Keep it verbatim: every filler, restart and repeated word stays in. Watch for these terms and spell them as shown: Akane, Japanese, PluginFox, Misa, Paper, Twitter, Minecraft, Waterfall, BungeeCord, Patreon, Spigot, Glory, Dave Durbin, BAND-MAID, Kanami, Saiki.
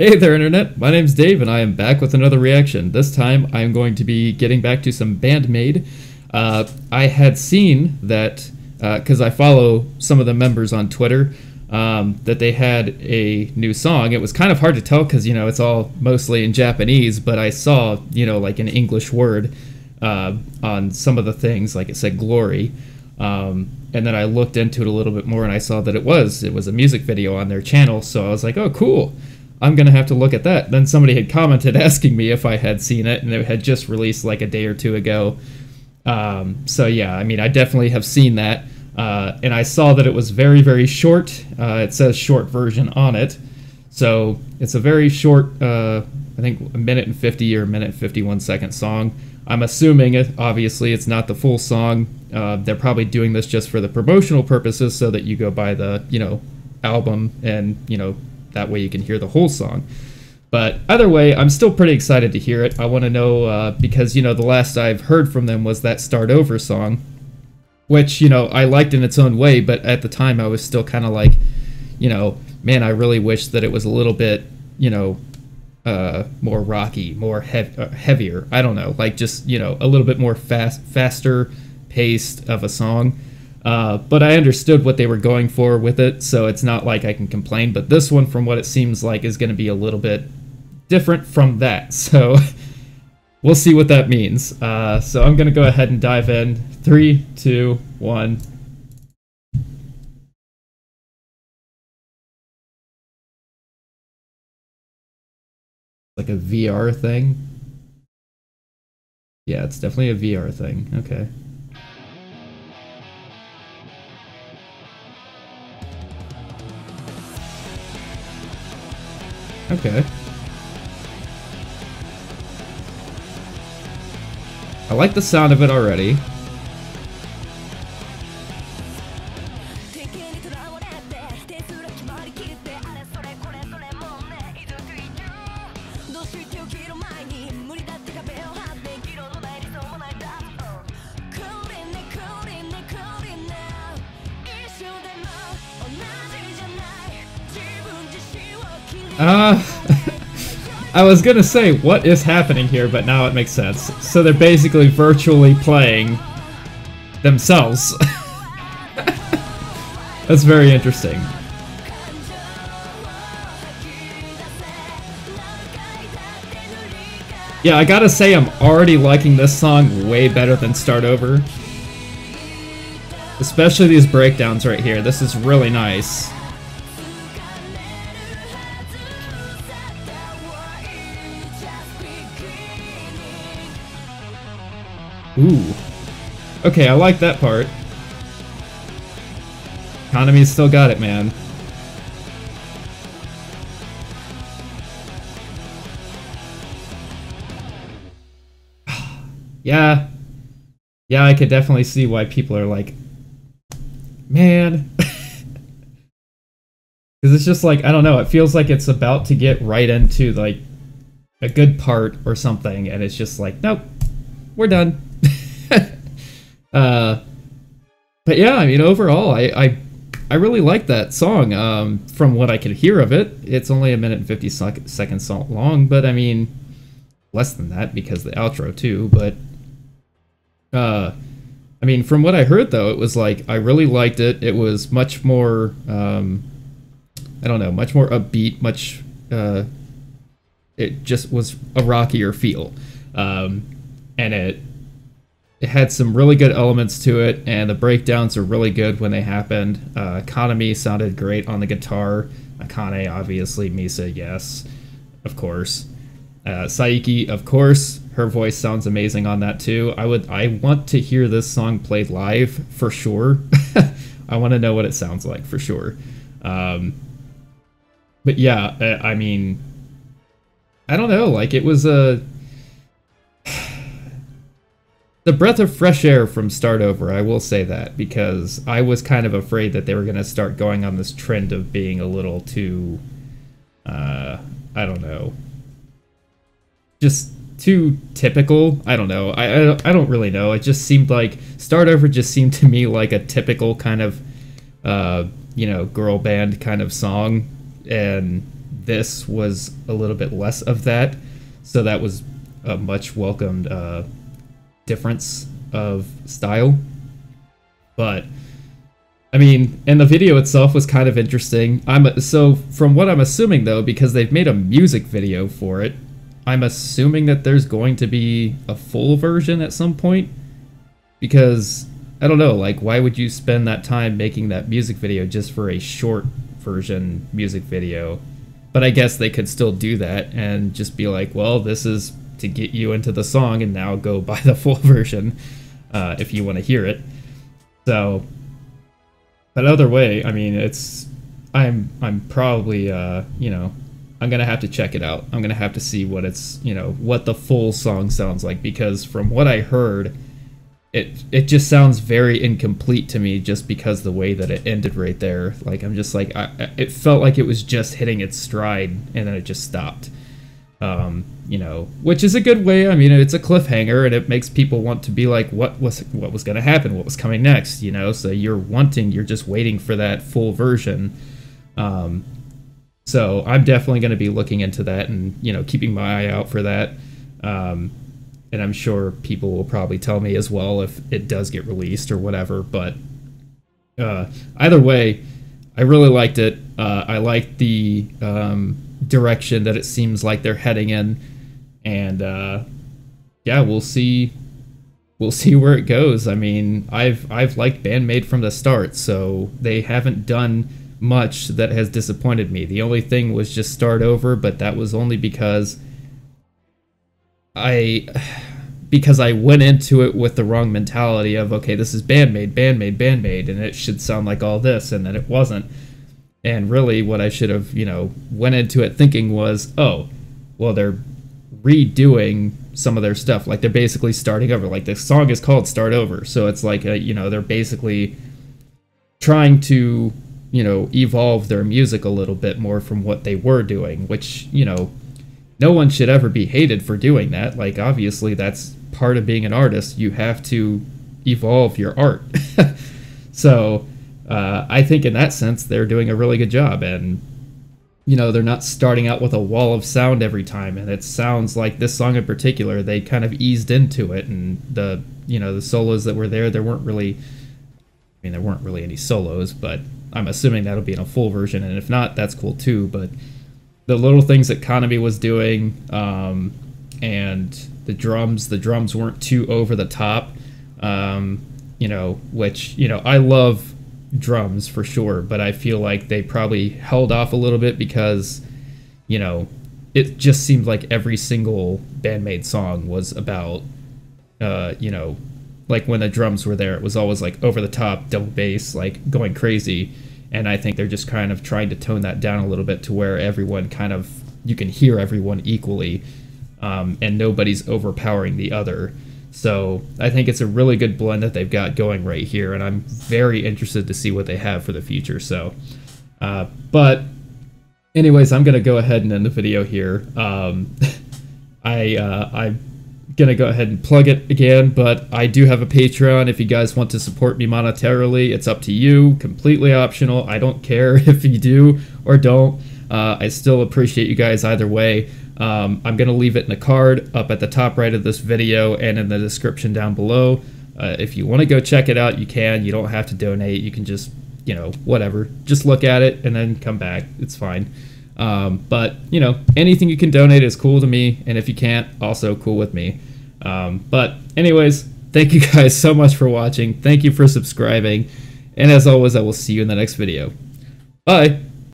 Hey there internet, my name's Dave and I am back with another reaction. This time I'm going to be getting back to some BAND-MAID. Uh, I had seen that, because uh, I follow some of the members on Twitter, um, that they had a new song. It was kind of hard to tell because, you know, it's all mostly in Japanese, but I saw, you know, like an English word uh, on some of the things, like it said Glory. Um, and then I looked into it a little bit more and I saw that it was, it was a music video on their channel, so I was like, oh cool. I'm going to have to look at that. Then somebody had commented asking me if I had seen it, and it had just released like a day or two ago. Um, so yeah, I mean, I definitely have seen that. Uh, and I saw that it was very, very short. Uh, it says short version on it. So it's a very short, uh, I think a minute and fifty or a minute and fifty-one second song. I'm assuming it, obviously it's not the full song. Uh, they're probably doing this just for the promotional purposes so that you go buy the, you know, album and, you know, that way you can hear the whole song. But either way, I'm still pretty excited to hear it. I want to know, uh, because, you know, the last I've heard from them was that Start Over song, which, you know, I liked in its own way, but at the time I was still kind of like, you know, man, I really wish that it was a little bit, you know, uh, more rocky, more heav uh, heavier. I don't know, like just, you know, a little bit more fast, faster paced of a song. Uh, but I understood what they were going for with it, so it's not like I can complain. But this one, from what it seems like, is going to be a little bit different from that. So we'll see what that means. Uh, so I'm going to go ahead and dive in. Three, two, one. Like a V R thing? Yeah, it's definitely a V R thing. Okay. Okay. I like the sound of it already. Uh, I was gonna say, what is happening here, but now it makes sense. So they're basically virtually playing themselves. That's very interesting. Yeah, I gotta say, I'm already liking this song way better than Start Over. Especially these breakdowns right here. This is really nice. Ooh. Okay, I like that part. Kanami's still got it, man. Yeah. Yeah, I could definitely see why people are like, man. Because it's just like, I don't know, it feels like it's about to get right into, like, a good part or something, and it's just like, nope, we're done. Uh, but yeah, I mean, overall, I, I I really like that song. Um, from what I could hear of it, it's only a minute and fifty seconds long, but I mean, less than that because the outro too. But uh, I mean, from what I heard though, it was like I really liked it. It was much more, um, I don't know, much more upbeat. Much, uh, it just was a rockier feel, um, and it. It had some really good elements to it, and the breakdowns are really good when they happened. Uh, Kanami sounded great on the guitar. Akane, obviously. Misa, yes, of course. Uh, Saiki, of course. Her voice sounds amazing on that too. I would, I want to hear this song played live for sure. I want to know what it sounds like for sure. Um, but yeah, I, I mean, I don't know. Like it was a. The breath of fresh air from Start Over, I will say that, because I was kind of afraid that they were going to start going on this trend of being a little too, uh, I don't know, just too typical. I don't know. I, I, I don't really know. It just seemed like Start Over just seemed to me like a typical kind of, uh, you know, girl band kind of song. And this was a little bit less of that, so that was a much welcomed uh, difference of style. But I mean, and the video itself was kind of interesting. I'm so from what I'm assuming though, because they've made a music video for it, I'm assuming that there's going to be a full version at some point, because I don't know, like, why would you spend that time making that music video just for a short version music video? But I guess they could still do that and just be like, well, this is to get you into the song, and now go buy the full version uh, if you want to hear it. So, but either way, I mean, it's I'm I'm probably uh, you know, I'm gonna have to check it out. I'm gonna have to see what it's, you know, what the full song sounds like, because from what I heard, it it just sounds very incomplete to me, just because the way that it ended right there. Like, I'm just like, I, it felt like it was just hitting its stride and then it just stopped. Um, you know, which is a good way. I mean, it's a cliffhanger, and it makes people want to be like, what was what was gonna happen? What was coming next? You know, so you're wanting, you're just waiting for that full version. Um, so I'm definitely gonna be looking into that, and you know, keeping my eye out for that. Um, And I'm sure people will probably tell me as well if it does get released or whatever. But uh, either way, I really liked it. Uh, I liked the um, direction that it seems like they're heading in, and uh, yeah, we'll see. We'll see where it goes. I mean, I've I've liked Band-Maid from the start, so they haven't done much that has disappointed me. The only thing was just Start Over, but that was only because. I because I went into it with the wrong mentality of, okay, this is Band-Maid, Band-Maid, Band-Maid, and it should sound like all this, and then it wasn't. And really what I should have, you know, went into it thinking was, oh, well, they're redoing some of their stuff. Like, they're basically starting over. Like, the song is called Start Over, so it's like, a, you know, they're basically trying to, you know, evolve their music a little bit more from what they were doing, which, you know, no one should ever be hated for doing that. Like, obviously, that's part of being an artist. You have to evolve your art. So, uh, I think in that sense, they're doing a really good job. And, you know, they're not starting out with a wall of sound every time. And it sounds like this song in particular, they kind of eased into it. And the, you know, the solos that were there, there weren't really, I mean, there weren't really any solos, but I'm assuming that'll be in a full version. And if not, that's cool too. But the little things that Kanami was doing, um, and the drums, the drums weren't too over the top, um, you know, which, you know, I love drums for sure, but I feel like they probably held off a little bit because, you know, it just seemed like every single Band-Maid song was about, uh, you know, like when the drums were there, it was always like over the top, double bass, like going crazy. And I think they're just kind of trying to tone that down a little bit to where everyone kind of, you can hear everyone equally, um, and nobody's overpowering the other. So I think it's a really good blend that they've got going right here, and I'm very interested to see what they have for the future. So, uh, but anyways, I'm going to go ahead and end the video here. Um, I, uh, I'm going to go ahead and plug it again, but I do have a Patreon. If you guys want to support me monetarily, it's up to you, completely optional. I don't care if you do or don't. Uh, I still appreciate you guys either way. Um, I'm going to leave it in a card up at the top right of this video and in the description down below. Uh, if you want to go check it out, you can. You don't have to donate. You can just, you know, whatever. Just look at it and then come back. It's fine. Um, but, you know, anything you can donate is cool to me, and if you can't, also cool with me. Um, but anyways, thank you guys so much for watching. Thank you for subscribing. And as always, I will see you in the next video. Bye.